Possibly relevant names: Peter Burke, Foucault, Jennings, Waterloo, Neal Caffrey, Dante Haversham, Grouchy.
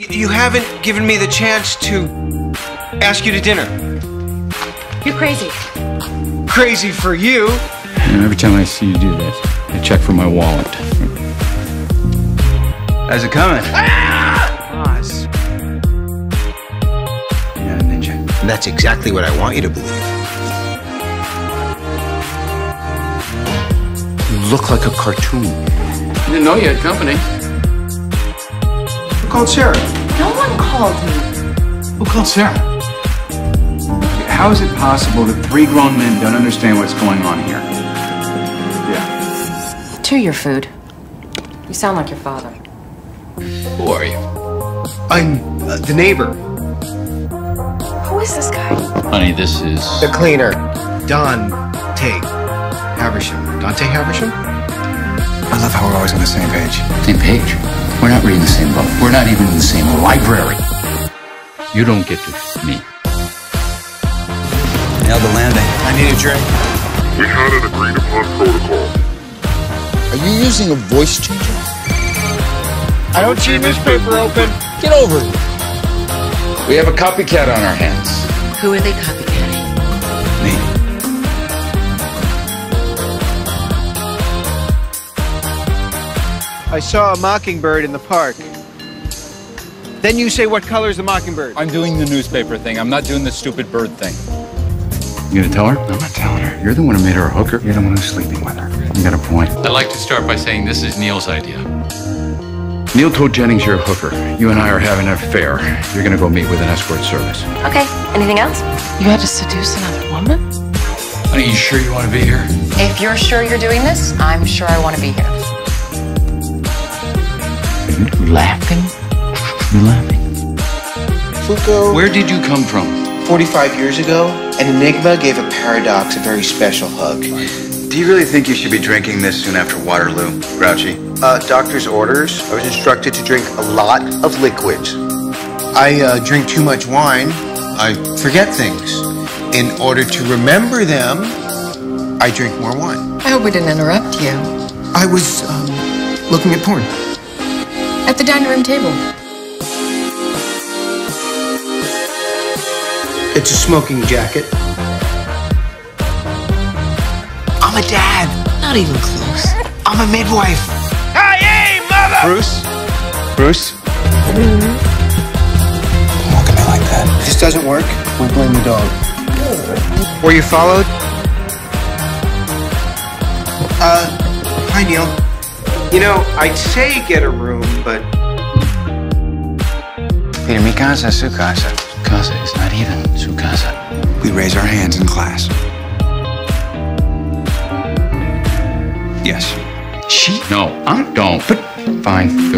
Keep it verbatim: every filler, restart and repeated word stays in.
You haven't given me the chance to ask you to dinner. You're crazy. Crazy for you. And every time I see you do this, I check for my wallet. How's it coming? Ah! Oz. You're not a ninja. That's exactly what I want you to believe. You look like a cartoon. I didn't know you had company. Who called Sarah? No one called me. Who called Sarah? How is it possible that three grown men don't understand what's going on here? Yeah. To your food. You sound like your father. Who are you? I'm uh, the neighbor. Who is this guy? Honey, this is... the cleaner. Dante Haversham. Dante Haversham? I love how we're always on the same page. Same page? We're not reading the same book. We're not even in the same library. You don't get to me. Nailed the landing. I need a drink. We had an agreed upon protocol. Are you using a voice changer? I don't see newspaper open. Get over it. We have a copycat on our hands. Who are they copycatting? Me. I saw a mockingbird in the park. Then you say, what color is the mockingbird? I'm doing the newspaper thing. I'm not doing the stupid bird thing. You gonna tell her? I'm not telling her. You're the one who made her a hooker. You're the one who's sleeping with her. You got a point. I'd like to start by saying this is Neal's idea. Neal told Jennings you're a hooker. You and I are having an affair. You're gonna go meet with an escort service. Okay, anything else? You had to seduce another woman? Honey, you sure you want to be here? If you're sure you're doing this, I'm sure I want to be here. You're laughing? You're laughing. Foucault. Where did you come from? forty-five years ago, an enigma gave a paradox a very special hug. Do you really think you should be drinking this soon after Waterloo, Grouchy? Uh, doctor's orders. I was instructed to drink a lot of liquids. I uh, drink too much wine. I forget things. In order to remember them, I drink more wine. I hope we didn't interrupt you. I was um, looking at porn. At the dining room table. It's a smoking jacket. I'm a dad. Not even close. I'm a midwife. I am mother! Bruce? Bruce? Don't look at me like that. If this doesn't work, we blame the dog. Were you followed? Uh, hi, Neal. You know, I'd say get a room, but... Peter, mi casa, su casa. Casa is not even su casa. We raise our hands in class. Yes. She? No, I don't. But fine, good.